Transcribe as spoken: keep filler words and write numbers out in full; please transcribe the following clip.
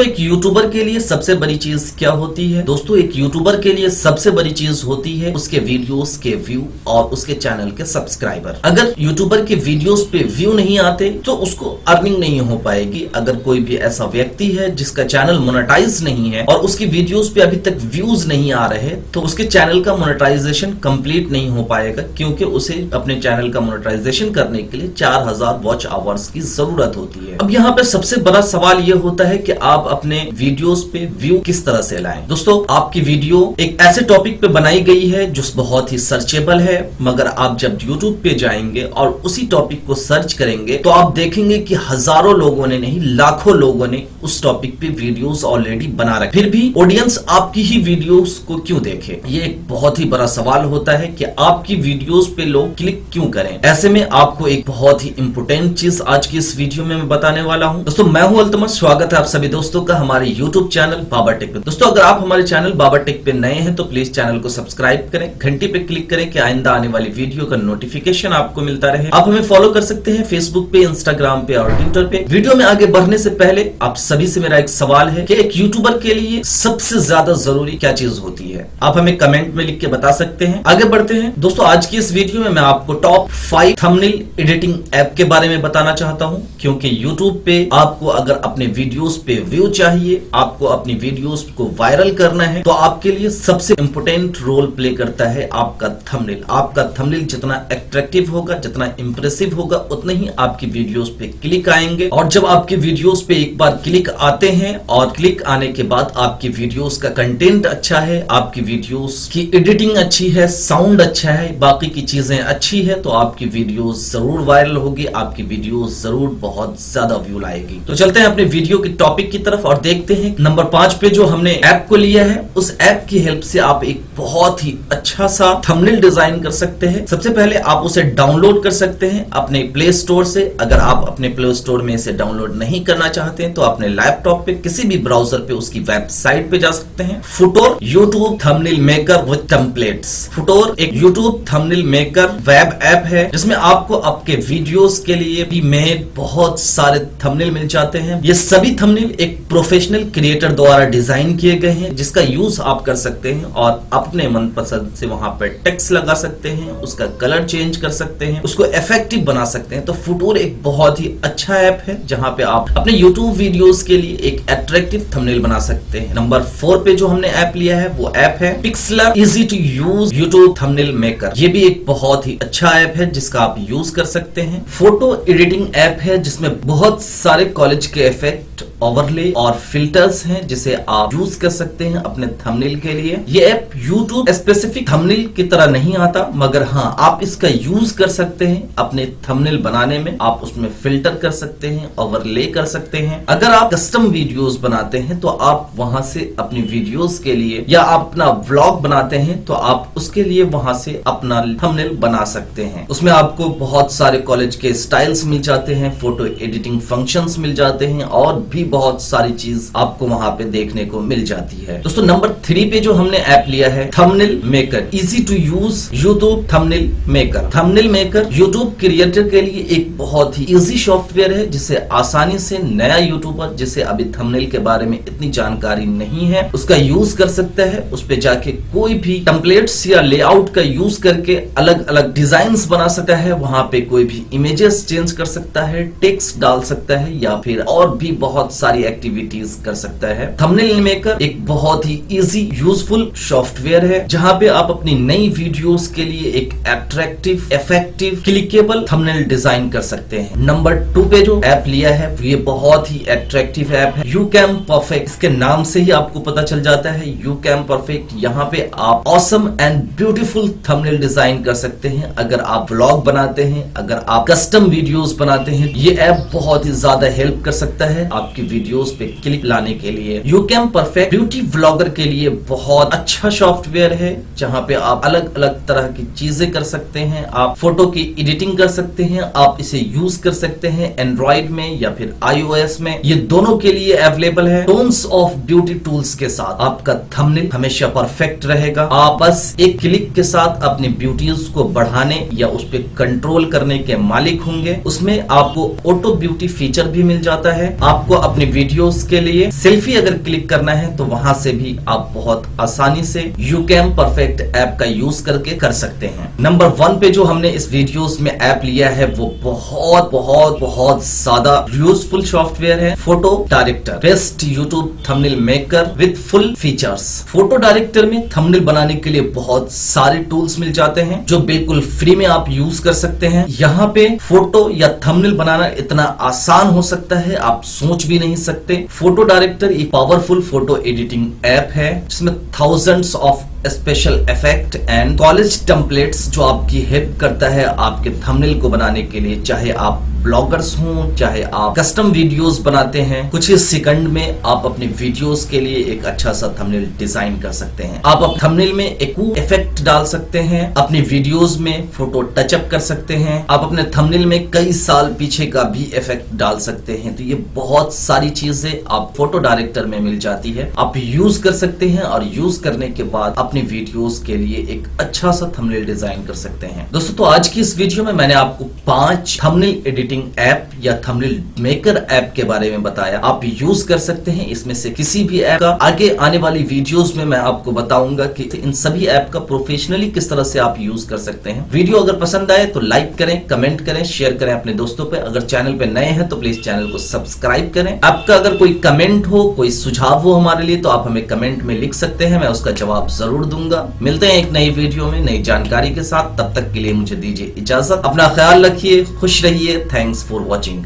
दोस्तों एक यूट्यूबर के लिए सबसे बड़ी चीज क्या होती है? दोस्तों एक यूट्यूबर के लिए सबसे बड़ी चीज होती है उसके वीडियोस के व्यू और उसके चैनल के सब्सक्राइबर। अगर यूट्यूबर के वीडियोस पे व्यू नहीं आते तो उसको अर्निंग नहीं हो पाएगी। अगर कोई भी ऐसा व्यक्ति है जिसका चैनल मोनेटाइज नहीं है और उसकी वीडियोस पे अभी तक व्यूज नहीं आ रहे तो उसके चैनल का मोनेटाइजेशन कंप्लीट नहीं हो पाएगा, क्योंकि उसे अपने चैनल का मोनेटाइजेशन करने के लिए चार हजार वॉच आवर्स की जरूरत होती है। अब यहाँ पे सबसे बड़ा सवाल ये होता है कि आप अपने वीडियोस पे व्यू किस तरह से लाएं। दोस्तों आपकी वीडियो एक ऐसे टॉपिक पे बनाई गई है जो बहुत ही सर्चेबल है, मगर आप जब यूट्यूब पे जाएंगे और उसी टॉपिक को सर्च करेंगे तो आप देखेंगे कि हजारों लोगों ने नहीं लाखों लोगों ने उस टॉपिक पे वीडियोस ऑलरेडी बना रखे, फिर भी ऑडियंस आपकी ही वीडियोस को क्यों देखे? ये एक बहुत ही बड़ा सवाल होता है कि आपकी वीडियोस पे लोग क्लिक क्यों करें। ऐसे में आपको एक बहुत ही इंपोर्टेंट चीज आज की इस वीडियो में मैं बताने वाला हूँ। दोस्तों मैं हूँ अल्तमश, स्वागत है आप सभी दोस्तों का हमारे यूट्यूब चैनल बाबर टेक पे। दोस्तों अगर आप हमारे चैनल बाबर टेक पे नए हैं तो प्लीज चैनल को सब्सक्राइब करें, घंटी पे क्लिक करें कि आइंदा आने वाली वीडियो का नोटिफिकेशन आपको मिलता रहे। आप हमें फॉलो कर सकते हैं फेसबुक पे, इंस्टाग्राम पे और ट्विटर पे। वीडियो में आगे बढ़ने से पहले आप सभी से मेरा एक सवाल है कि एक यूट्यूबर के लिए सबसे ज्यादा जरूरी क्या चीज होती है? आप हमें कमेंट में लिख के बता सकते हैं। आगे बढ़ते हैं दोस्तों, आज की इस वीडियो में मैं आपको top five thumbnail editing app के बारे में बताना चाहता हूँ, क्योंकि यूट्यूब पे आपको अगर अपने वीडियोस पे व्यू चाहिए, आपको अपनी वीडियोस को वायरल करना है तो आपके लिए सबसे इंपोर्टेंट रोल प्ले करता है आपका थंबनेल। आपका थंबनेल जितना अट्रैक्टिव होगा, जितना इंप्रेसिव होगा, उतना ही आपकी वीडियोस पे क्लिक आएंगे। और जब आपके वीडियोस पे एक बार क्लिक आते हैं और क्लिक आने के बाद आपकी वीडियोस का कंटेंट अच्छा है, आपकी वीडियोस की एडिटिंग अच्छी है, साउंड अच्छा है, बाकी की चीजें अच्छी है, तो आपकी वीडियोस जरूर वायरल होगी, आपकी वीडियोस जरूर बहुत ज्यादा व्यू लाएगी। तो चलते हैं अपने वीडियो के टॉपिक की तरफ और देखते हैं नंबर पांच पे जो हमने ऐप को लिया है। उस ऐप की हेल्प से आप एक बहुत ही अच्छा सा थंबनेल डिजाइन कर सकते हैं। सबसे पहले आप उसे डाउनलोड कर सकते हैं अपने प्ले स्टोर से। अगर आप अपने प्ले स्टोर में इसे डाउनलोड नहीं करना चाहते हैं तो अपने लैपटॉप पे किसी भी ब्राउजर पे उसकी वेबसाइट पे जा सकते हैं। Fotor YouTube thumbnail maker with templates. Fotor एक YouTube thumbnail maker web app है जिसमें आपको आपके वीडियोस के लिए भी मेड बहुत सारे थंबनेल मिल जाते हैं। ये सभी थंबनेल एक प्रोफेशनल क्रिएटर द्वारा डिजाइन किए गए हैं, जिसका यूज आप कर सकते हैं और अपने मनपसंद से वहां पर टेक्स्ट लगा सकते हैं, उसका कलर चेंज कर सकते हैं, उसको इफेक्टिव बना सकते हैं। तो फोटोर एक बहुत ही अच्छा ऐप है जहां पे आप अपने यूट्यूब वीडियोस के लिए एक अट्रैक्टिव थंबनेल बना सकते हैं। नंबर फोर पे जो हमने ऐप लिया है वो ऐप है Pixlr easy to use YouTube thumbnail maker. ये भी एक बहुत ही अच्छा ऐप है जिसका आप यूज कर सकते हैं। फोटो एडिटिंग ऐप है जिसमें बहुत सारे कॉलेज के इफेक्ट, ओवरले और फिल्टर्स हैं जिसे आप यूज कर सकते हैं अपने थंबनेल के लिए। ये ऐप यूट्यूब स्पेसिफिक थंबनेल की तरह नहीं आता, मगर हाँ आप इसका यूज कर सकते हैं अपने थंबनेल बनाने में। आप उसमें फिल्टर कर सकते हैं, ओवरले कर सकते हैं। अगर आप कस्टम वीडियोस बनाते हैं तो आप वहां से अपनी वीडियोस के लिए, या आप अपना व्लॉग बनाते हैं तो आप उसके लिए वहां से अपना थंबनेल बना सकते हैं। उसमें आपको बहुत सारे कॉलेज के स्टाइल्स मिल जाते हैं, फोटो एडिटिंग फंक्शंस मिल जाते हैं और भी बहुत सारी चीज आपको वहां पे देखने को मिल जाती है। दोस्तों नंबर थ्री पे जो हमने ऐप लिया है thumbnail maker easy to use YouTube thumbnail maker. Thumbnail maker YouTube creator के लिए एक बहुत ही इजी सॉफ्टवेयर है जिसे आसानी से नया यूट्यूबर जिसे अभी थंबनेल के बारे में इतनी जानकारी नहीं है उसका यूज कर सकता है। उस पे जाके कोई भी टेम्पलेट्स या लेआउट का यूज करके अलग अलग डिजाइंस बना सकता है, वहां पे कोई भी इमेजेस चेंज कर सकता है, टेक्स्ट डाल सकता है या फिर और भी बहुत सारी एक्टिविटीज कर सकता है। थंबनेल मेकर एक बहुत ही इजी यूजफुल सॉफ्टवेयर है जहां पे आप अपनी नई वीडियोस के लिए एक attractive, effective, clickable thumbnail design कर सकते हैं। नंबर टू पे जो ऐप लिया है ये बहुत ही अट्रैक्टिव ऐप है YouCam Perfect। इसके नाम से ही आपको पता चल जाता है YouCam Perfect। यहाँ पे आप awesome and beautiful thumbnail design कर सकते हैं। अगर आप व्लॉग बनाते हैं, अगर आप कस्टम वीडियोस बनाते हैं, ये ऐप बहुत ही ज्यादा हेल्प कर सकता है आपकी वीडियोस पे क्लिक लाने के लिए। YouCam Perfect ब्यूटी व्लॉगर के लिए बहुत अच्छा सॉफ्टवेयर है जहाँ पे आप अलग अलग तरह की चीजें कर सकते हैं। आप फोटो की एडिटिंग कर सकते हैं, आप इसे यूज कर सकते हैं एंड्रॉइड में या फिर आईओएस में, ये दोनों के लिए अवेलेबल है। टोन्स ऑफ ब्यूटी टूल्स के साथ आपका थंबनेल हमेशा परफेक्ट रहेगा। आप बस एक क्लिक क्लिक के साथ अपनी ब्यूटीज को बढ़ाने या उस पर कंट्रोल करने के मालिक होंगे। उसमें आपको ऑटो ब्यूटी फीचर भी मिल जाता है। आपको अपनी वीडियोस के लिए सेल्फी अगर क्लिक करना है तो वहां से भी आप बहुत आसानी से YouCam Perfect ऐप का यूज करके कर सकते हैं। नंबर वन पे जो हमने इस वीडियोस में ऐप लिया है वो बहुत बहुत बहुत ज्यादा यूजफुल सॉफ्टवेयर है, photo director, best YouTube thumbnail maker with full features. Photo director में थंबनेल बनाने के लिए बहुत सारे टूल्स मिल जाते हैं जो बिल्कुल फ्री में आप यूज कर सकते हैं। यहाँ पे फोटो या थंबनेल बनाना इतना आसान हो सकता है आप सोच भी नहीं सकते। फोटो डायरेक्टर एक पावरफुल फोटो एडिटिंग ऐप है जिसमें thousands of special effect and collage templates जो आपकी हेल्प करता है आपके थंबनेल को बनाने के लिए। चाहे आप ब्लॉगर्स हों, चाहे आप कस्टम वीडियोस बनाते हैं, कुछ ही सेकंड में आप अपने वीडियोस के लिए एक अच्छा सा थंबनेल डिजाइन कर सकते हैं। आप अपने थंबनेल में एक कूल इफेक्ट डाल सकते हैं, अपने वीडियोस में फोटो टचअप कर सकते हैं, आप अपने थंबनेल में कई साल पीछे का भी इफेक्ट डाल सकते हैं। तो ये बहुत सारी चीजें आप फोटो डायरेक्टर में मिल जाती है, आप यूज कर सकते हैं और यूज करने के बाद अपने वीडियोस के लिए एक अच्छा सा थंबनेल डिजाइन कर सकते हैं। दोस्तों, तो आज की इस वीडियो में मैंने आपको पांच थंबनेल एडिटिंग ऐप या थंबनेल मेकर ऐप के बारे में बताया। आप यूज कर सकते हैं इसमें से किसी भी ऐप का। आगे आने वाली वीडियोस में मैं आपको बताऊंगा कि इन सभी ऐप का प्रोफेशनली किस तरह से आप यूज कर सकते हैं। वीडियो अगर पसंद आए तो लाइक करें, कमेंट करें, शेयर करें अपने दोस्तों पे। अगर चैनल पे नए हैं तो प्लीज चैनल को सब्सक्राइब करें। आपका अगर कोई कमेंट हो, कोई सुझाव हो हमारे लिए, तो आप हमें कमेंट में लिख सकते हैं, मैं उसका जवाब जरूर दूंगा। मिलते हैं एक नई वीडियो में नई जानकारी के साथ। तब तक के लिए मुझे दीजिए इजाजत। अपना ख्याल रखिए, खुश रहिए। Thanks for watching.